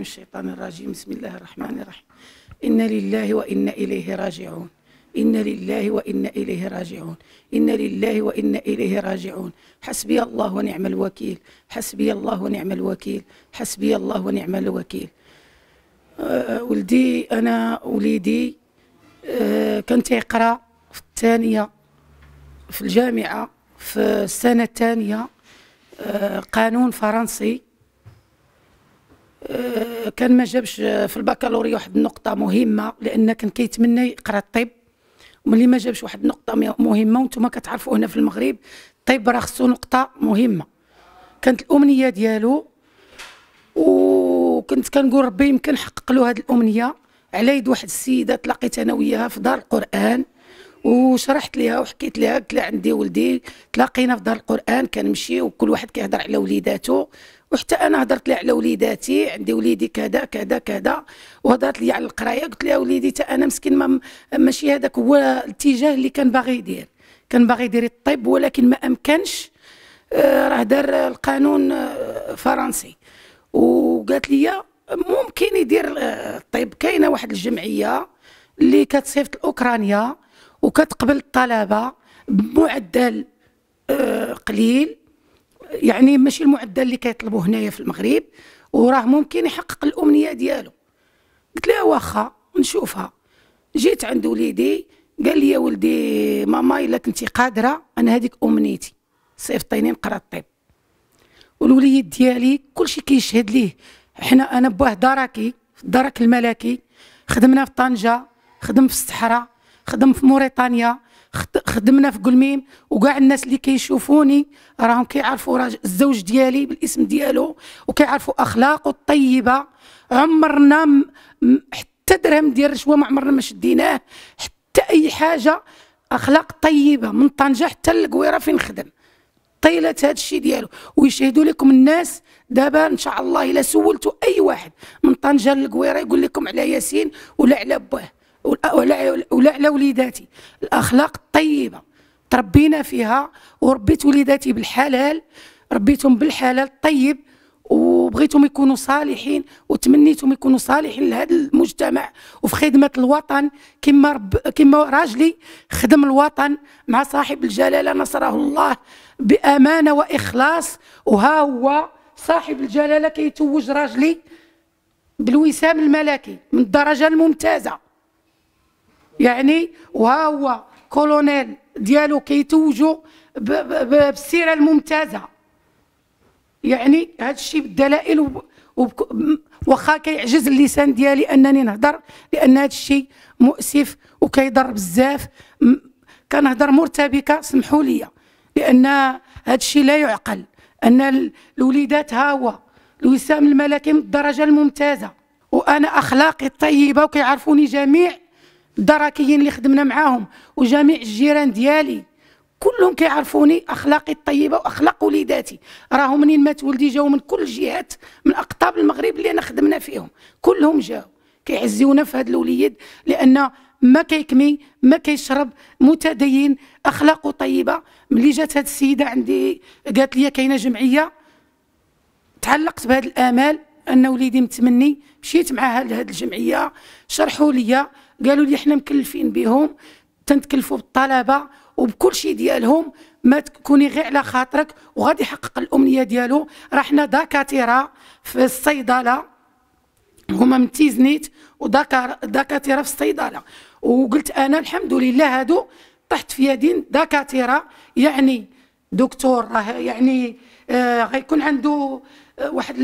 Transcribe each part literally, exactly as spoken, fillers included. من الشيطان الرجيم. بسم الله الرحمن الرحيم. إن لله وإن إليه راجعون، إن لله وإن إليه راجعون، إن لله وإن إليه راجعون، حسبي الله ونعم الوكيل، حسبي الله ونعم الوكيل، حسبي الله ونعم الوكيل. أه ولدي أنا وليدي أه كان تيقرا في الثانية في الجامعة في السنة الثانية أه قانون فرنسي. أه كان ما جابش في البكالوريا واحد النقطة مهمة، لأن كان كيتمنى يقرا الطب، وملي ما جابش واحد النقطة مهمة، وانتم كتعرفوا هنا في المغرب الطب راه خصو نقطة مهمة. كانت الأمنية ديالو، وكنت كنقول ربي يمكن حقق له هذه الأمنية على يد واحد السيدة تلاقيت أنا وياها في دار القرآن، وشرحت لها وحكيت لها، قلت لها عندي ولدي، تلاقينا في دار القرآن كنمشي وكل واحد كيهضر على وليداتو، وحتى انا هضرت لها على وليداتي، عندي وليدي كذا كذا كذا، وهضرت لي على القرايه، قلت لها وليدي حتى انا مسكين ما ماشي هذاك هو الاتجاه اللي كان باغي يدير، كان باغي يدير الطب، ولكن ما امكنش، راه دار القانون فرنسي. وقالت لي ممكن يدير الطب، كاينه واحد الجمعيه اللي كتصيفط لاوكرانيا وكتقبل الطلبه بمعدل قليل، يعني ماشي المعدل اللي كيطلبوه هنايا في المغرب، وراه ممكن يحقق الامنيه ديالو. قلت لها واخا نشوفها. جيت عند وليدي قال لي يا ولدي ماما الا كنتي قادره انا هذيك امنيتي، صيفطيني نقرا الطب. والوليد ديالي كلشي كيشهد ليه، حنا انا باه دراكي في الدرك الملكي، خدمنا في طنجه، خدم في الصحراء، خدم في موريتانيا، خدمنا في قلميم، وكاع الناس اللي كيشوفوني راهم كيعرفوا الزوج ديالي بالاسم ديالو، وكيعرفوا اخلاقه الطيبه. عمرنا م... حتى درهم ديال الرشوه ما عمرنا ما شديناه، حتى اي حاجه، اخلاق طيبه من طنجه حتى للقويره فين نخدم، طيلت هذا الشيء ديالو. ويشهدوا لكم الناس دابا ان شاء الله الا سولتوا اي واحد من طنجه للقويره يقول لكم على ياسين ولا على باه ولا على وليداتي، الاخلاق الطيبه تربينا فيها، وربيت وليداتي بالحلال، ربيتهم بالحلال الطيب، وبغيتهم يكونوا صالحين، وتمنيتهم يكونوا صالحين لهذا المجتمع وفي خدمه الوطن، كما رب كما راجلي خدم الوطن مع صاحب الجلاله نصره الله بامانه واخلاص. وها هو صاحب الجلاله كيتوج راجلي بالوسام الملكي من الدرجه الممتازه، يعني وها هو كولونيل ديالو كيتوجوا بالسيره الممتازه، يعني هذا الشيء بالدلائل. وب... وب... واخا كيعجز اللسان ديالي انني نهضر، لان هذا الشيء مؤسف وكيضر بزاف، م... كنهضر مرتبكه، سمحوا لي، لان هذا الشيء لا يعقل. ان الوليدات ها هو الوسام الملكي من الدرجه الممتازه، وانا اخلاقي الطيبه، وكيعرفوني جميع الدراكيين اللي خدمنا معاهم وجميع الجيران ديالي، كلهم كيعرفوني اخلاقي الطيبه واخلاق وليداتي. راهم منين مات ولدي جاو من كل الجهات، من اقطاب المغرب اللي انا خدمنا فيهم كلهم جاو كيعزيونا في هذا الوليد، لان ما كيكمي ما كيشرب، متدين، اخلاقه طيبه. ملي جات هذه السيده عندي قالت لي كاينه جمعيه، تعلقت بهذا الامال ان وليدي متمني، مشيت معاها لهذه الجمعيه، شرحوا لي، قالوا لي حنا مكلفين بهم، تنتكلفوا بالطلبه وبكل شيء ديالهم، ما تكوني غير على خاطرك وغادي يحقق الامنيه ديالو. راه حنا دكاتره في الصيدله، هما من تيزنيت، ودكاتره في الصيدله. وقلت انا الحمد لله هادو طحت في يدين دكاتره، يعني دكتور راه يعني آه غيكون عنده آه واحد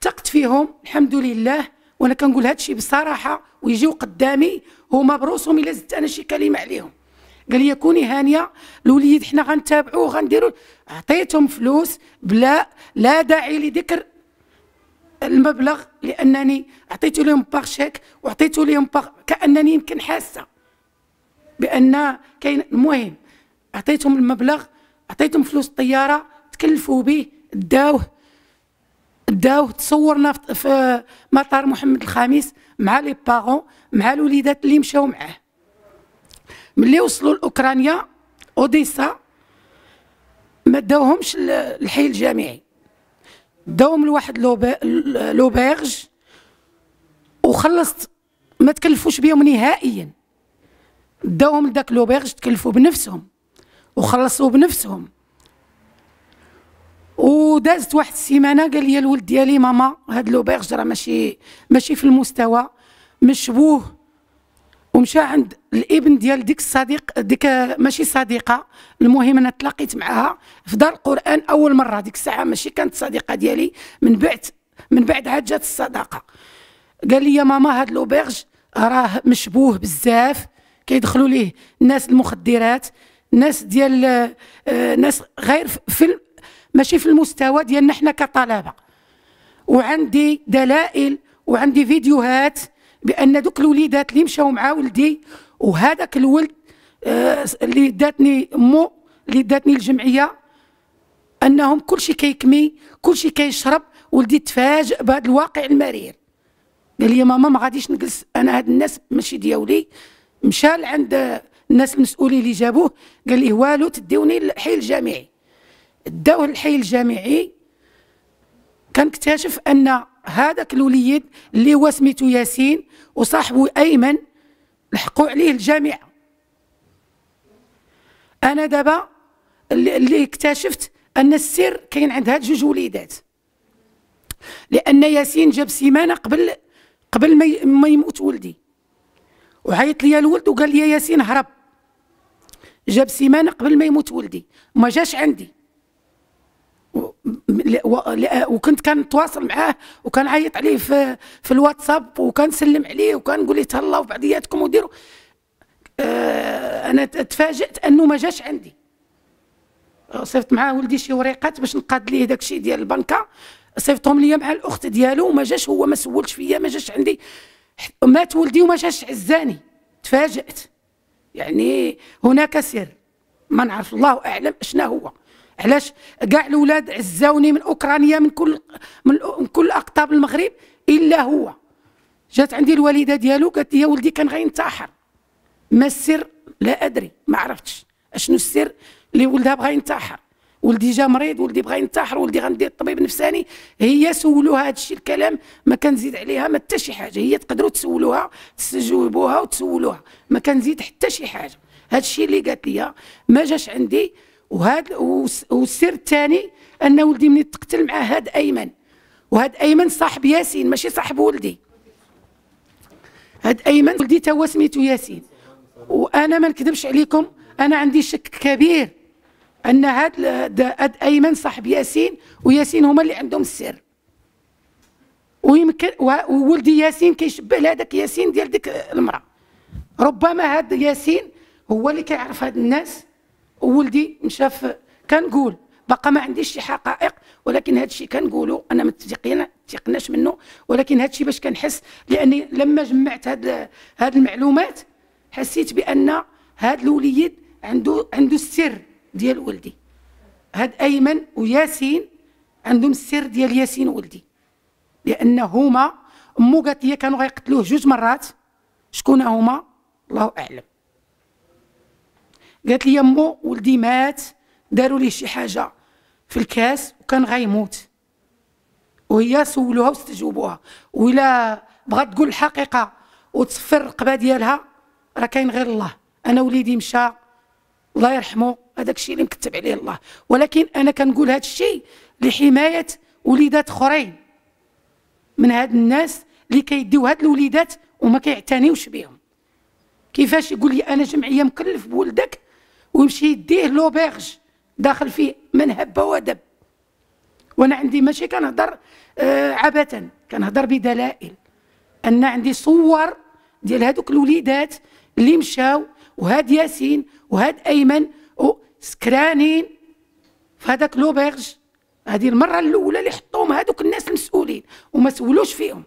ثقت فيهم الحمد لله. وانا كنقول هذا الشيء بصراحه، ويجيو قدامي هما بروسهم الا زدت انا شي كلمه عليهم. قال لي كوني هانيه الوليد حنا غنتابعوه غنديرو. عطيتهم فلوس بلا لا داعي لذكر المبلغ، لانني عطيت لهم باغ شيك، وعطيت لهم باغ كانني يمكن حاسه بان كاين. المهم عطيتهم المبلغ، عطيتهم فلوس الطياره، تكلفوا به، داوه داو تصورنا في مطار محمد الخامس مع لي باغون، مع الوليدات اللي مشاو معاه. ملي وصلوا لاوكرانيا اوديسا ما داوهمش الحي الجامعي، داوهم لواحد لوبيرج وخلصت، ما تكلفوش بيهم نهائيا، داوهم لذاك لوبيرج تكلفوا بنفسهم وخلصوا بنفسهم. ودازت واحد السيمانه قال لي الولد ديالي ماما هاد لوبيرج راه ماشي ماشي في المستوى مشبوه، ومشى عند الابن ديال ديك الصديق ديك ماشي صديقه، المهم انا تلاقيت معها في دار القران اول مره، ديك الساعه ماشي كانت صديقه ديالي، من بعد من بعد عاد جات الصداقه. قال لي يا ماما هاد لوبيرج راه مشبوه بزاف، كيدخلوا ليه ناس المخدرات، ناس ديال آه ناس غير في ماشي في المستوى ديالنا حنا كطلبه، وعندي دلائل وعندي فيديوهات بان دوك الوليدات اللي مشاو مع ولدي وهذاك الولد آه اللي داتني مو اللي داتني الجمعيه، انهم كلشي كيكمي كلشي كيشرب. ولدي تفاجئ بهذا الواقع المرير، قال لي ماما ما غاديش نجلس انا، هاد الناس ماشي ديالي. مشى عند الناس المسؤولين اللي جابوه قال ليه والو تديوني للحي الجامعي. داوه للحي الجامعي، كنكتشف ان هذاك الوليد اللي هو سميتو ياسين وصاحبه ايمن لحقوا عليه الجامعه. انا دابا اللي اكتشفت ان السر كاين عند هاد جوج وليدات، لان ياسين جاب سيمانه قبل قبل ما يموت ولدي، وعيط لي الولد وقال لي ياسين هرب، جاب سيمانه قبل ما يموت ولدي وما جاش عندي، وكنت كنتواصل معاه وكنعيط عليه في في الواتساب وكنسلم عليه وكنقول له تهلاو بعضياتكم وديروا. انا تفاجئت انه ما جاش عندي، صيفط معاه ولدي شي وريقات باش نقاد ليه داكشي ديال البنكه، صيفطهم ليا مع الاخت ديالو وما جاش، هو ما سولش فيا ما جاش عندي، مات ولدي وما جاش عزاني. تفاجأت، يعني هناك سر ما نعرف الله اعلم شنو هو، علاش كاع الاولاد عزاوني من اوكرانيا من كل من كل اقطاب المغرب الا هو. جات عندي الوالده ديالو قالت لي يا ولدي كان غينتحر، ما السر لا ادري، ما عرفتش اشنو السر اللي ولدها بغا ينتحر. ولدي جا مريض، ولدي بغا ينتحر، ولدي غندير طبيب نفساني. هي سولوها هذا الشيء، الكلام ما كنزيد عليها ما حتى شي حاجه، هي تقدروا تسولوها تجاوبوها وتسولوها، ما كنزيد حتى شي حاجه. هذا الشيء اللي قالت لي ما جاش عندي. وهذا والسر الثاني ان ولدي من تقتل مع هاد ايمن، وهاد ايمن صاحب ياسين ماشي صاحب ولدي، هاد ايمن ولدي تا هو سميتو ياسين. وانا ما نكذبش عليكم، انا عندي شك كبير ان هاد ايمن صاحب ياسين وياسين هما اللي عندهم السر، ويمكن وولدي ياسين كيشبه لهذاك ياسين ديال ديك المراه، ربما هاد ياسين هو اللي كيعرف هاد الناس. وولدي مشاف، كنقول باقي ما عنديش شي حقائق، ولكن هذا الشيء كنقولو انا ما تيقناش منه، ولكن هذا الشيء باش كنحس، لاني لما جمعت هاد هاد المعلومات حسيت بان هاد الوليد عنده عنده السر ديال ولدي. هاد ايمن وياسين عندهم السر ديال ياسين ولدي، لان هما امو قالت لي كانوا غيقتلوه جوج مرات، شكون هما الله اعلم. قالت لي امو ولدي مات، داروا ليه شي حاجه في الكاس وكان غيموت، وهي سولوها واستجوبوها. ولا بغات تقول الحقيقه وتصفر الرقبه ديالها راه كاين غير الله. انا وليدي مشى الله يرحمه، هذاك الشيء اللي مكتب عليه الله، ولكن انا كنقول هذا الشيء لحمايه وليدات اخرين من هاد الناس اللي كيديو هاد الوليدات وما كيعتنيوش بهم. كيفاش يقول لي انا جمعيه مكلف بولدك ويمشي يديه لوبيرج داخل فيه من هب ودب؟ وانا عندي ماشي كنهضر آه عبثا، كنهضر بدلائل، ان عندي صور ديال هذوك الوليدات اللي مشاو، وهاد ياسين وهاد ايمن سكرانين في هذاك لوبيرج. هذه المره الاولى اللي حطوهم هذوك الناس المسؤولين وما سولوش فيهم،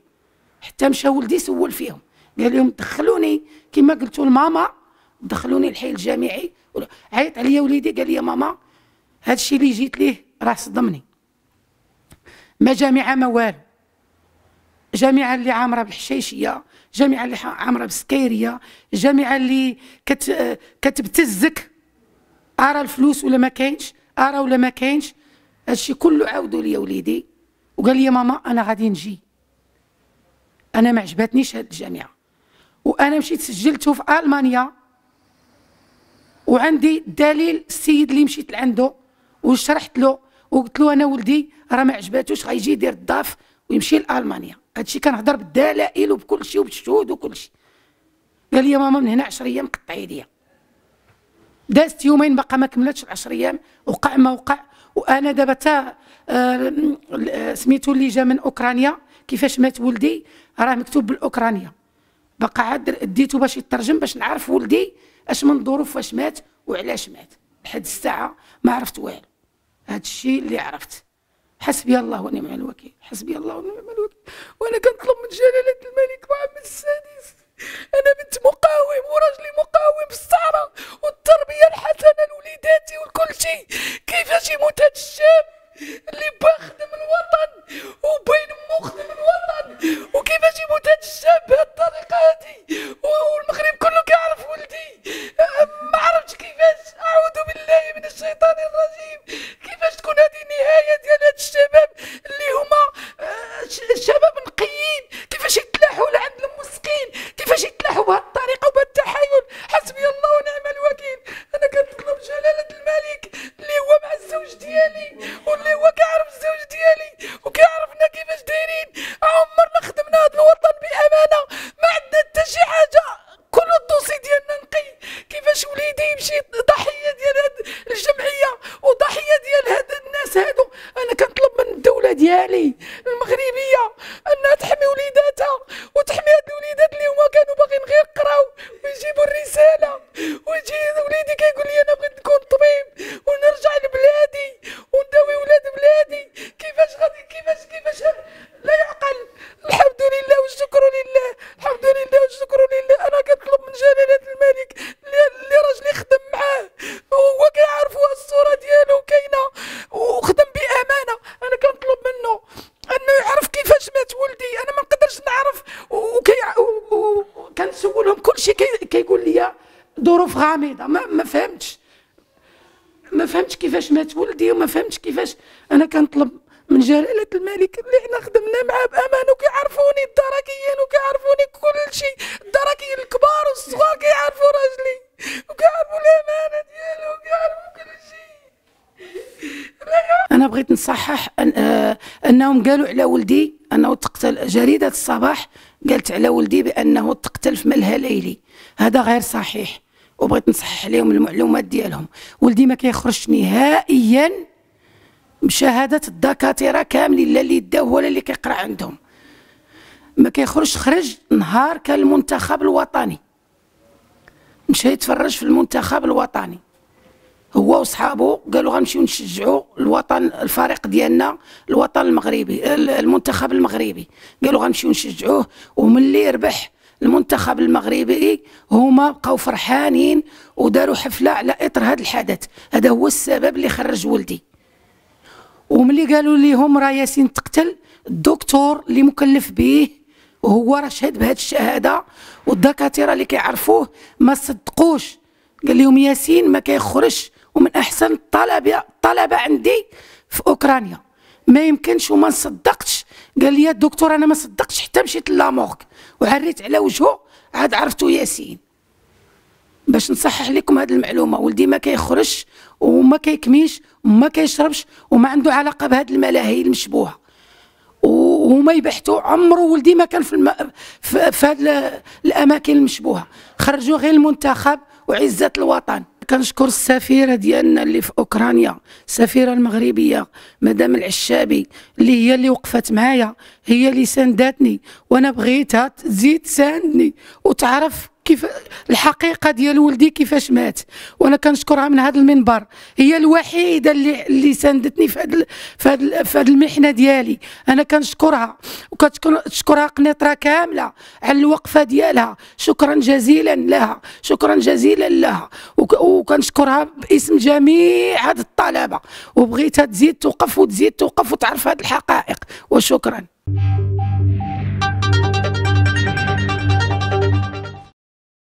حتى مشى ولدي سول فيهم قال لهم دخلوني كما قلتوا لماما دخلوني الحي الجامعي. عيط عليا وليدي قال لي ماما هذا الشيء اللي جيت ليه راه صدمني، ما جامعه ما والو، جامعه اللي عامره بالحشيشيه، جامعه اللي عامره بالسكيريه، جامعه اللي كت... كتبتزك ارى الفلوس ولا ما كاينش، ارى ولا ما كاينش. هادشي كله عاودوا لي وليدي وقال لي ماما انا غادي نجي، انا ما عجبتنيش هذه الجامعه، وانا مشيت سجلته في المانيا، وعندي دليل السيد اللي مشيت لعنده وشرحت له وقلت له انا ولدي راه ما عجباتوش غيجي يدير الضعف ويمشي لالمانيا. هادشي كنهضر بالدلائل وبكل شيء وبالشهود وكل شيء. قال لي ماما من هنا عشرة ايام قطع يديا، دازت يومين باقا ما كملتش العشرة ايام، وقع ما وقع. وانا دابا تا سميتو اللي جا من اوكرانيا كيفاش مات ولدي راه مكتوب بالاوكرانيه، باقا عاد ديتو باش يترجم باش نعرف ولدي اش من ظروف واش مات وعلاش مات. لحد الساعه ما عرفت والو. هادشي اللي عرفت. حسبي الله ونعم الوكيل، حسبي الله ونعم الوكيل. وانا كنطلب من جلاله الملك محمد السادس، انا بنت مقاوم وراجلي مقاوم بالصحراء، والتربيه الحسنه لوليداتي وكل شيء. كيفاش يموت هذا الشاب اللي با خدم الوطن وبين مو خدم الوطن، وكيفاش يموت هذا الشاب بهذه الطريقه هذه، والمغرب كله كيعرف ولدي. ما عرفتش كيفاش، اعوذ بالله من الشيطان الرجيم. كيفاش تكون هذه النهايه ديال هاد الشباب اللي هما شباب نقيين؟ كيفاش يتلاحوا لعند المسكين؟ كيفاش يتلاحوا بهذه الطريقه وبهذا التحايل؟ حسبي الله ونعم الوكيل. انا كنطلب جلاله الملك اللي هو مع الزوج ديالي واللي هو كيعرف الزوج ديالي وكيعرفنا كيفاش دايرين، عمرنا خدمنا هذا الوطن بامانه، ما عندنا حتى شي حاجه، كل الدوسي ديالنا نقي. كيفاش وليدي يمشي ضحيه ديال هاد الجمعيه وضحيه ديال هاد الناس هادو؟ انا كنطلب من الدوله ديالي المغربيه انها تحمي وليداتها وتحمي هاد الوليدات اللي هما كانوا باغيين غير يقراو ويجيبوا الرساله. ويجي وليدي كيقول لي انا بغيت نكون طبيب ونرجع لبلادي ونداوي ولاد بلادي. كيفاش غادي كيفاش كيفاش لا يعقل. الحمد لله والشكر لله، الحمد لله والشكر لله. انا كنطلب من جلاله الملك اللي راجلي خدم معاه وهو كيعرف الصوره ديالو كاينه وخدم بامانه، انا كنطلب منه انه يعرف كيفاش مات ولدي. انا ما نقدرش نعرف، وكنسولهم كلشي كيقول لي ظروف غامضه. ما, ما فهمتش ما فهمتش كيفاش مات ولدي، وما فهمتش كيفاش. انا كنطلب من جلاله الملك اللي حنا خدمنا معاه بامان، وكيعرفوني الدركيين وكيعرفوني كلشي، الدركيين الكبار والصغار كيعرفوا راجلي وكيعرفوا الامانه ديالو وكيعرفوا كلشي. انا بغيت نصحح أن آه انهم قالوا على ولدي انه تقتل. جريده الصباح قالت على ولدي بانه تقتل في ملهى ليلي، هذا غير صحيح، وبغيت نصحح لهم المعلومات ديالهم. ولدي ما كيخرجش نهائيا بشهاده الدكاتره كاملين، لا اللي داوه ولا اللي كيقرا عندهم، ما كيخرجش. خرج نهار كان المنتخب الوطني، مشى يتفرج في المنتخب الوطني هو وصحابه، قالوا غنمشيو نشجعوا الوطن، الفريق ديالنا الوطن المغربي، المنتخب المغربي، قالوا غنمشيو نشجعوه. وملي ربح المنتخب المغربي هما بقاو فرحانين وداروا حفله على اثر هذا الحدث. هذا هو السبب اللي خرج ولدي. وملي قالوا ليهم راه ياسين تقتل، الدكتور اللي مكلف به وهو راه شهد بهذه الشهاده، والدكاتره اللي كيعرفوه ما صدقوش، قال لهم ياسين ما كيخرجش، ومن احسن الطلبه الطلبه عندي في اوكرانيا، ما يمكنش وما نصدقتش. قال لي الدكتور انا ما صدقتش حتى مشيت للامورك وعريت على وجهه عاد عرفتو ياسين. باش نصحح لكم هذه المعلومه، ولدي ما كيخرجش وما كيكميش وما كيشربش وما عنده علاقه بهذه الملاهي المشبوهه، وهما يبحثوا. عمره ولدي ما كان في الم... في, في هذه الاماكن المشبوهه، خرجوا غير المنتخب وعزه الوطن. كنشكر السفيرة ديالنا اللي في أوكرانيا، السفيرة المغربية مدام العشابي، اللي هي اللي وقفت معايا، هي اللي ساندتني، وأنا بغيتها تزيد تساندني وتعرف كيف الحقيقة ديال ولدي كيفاش مات. وأنا كنشكرها من هذا المنبر، هي الوحيدة اللي اللي ساندتني في هذا في هذا في هذا المحنة ديالي. أنا كنشكرها وكنشكرها القنيطرة كاملة على الوقفة ديالها، شكرا جزيلا لها، شكرا جزيلا لها. وكنشكرها باسم جميع هاد الطلبة، وبغيتها تزيد توقف وتزيد توقف وتعرف هاد الحقائق، وشكرا.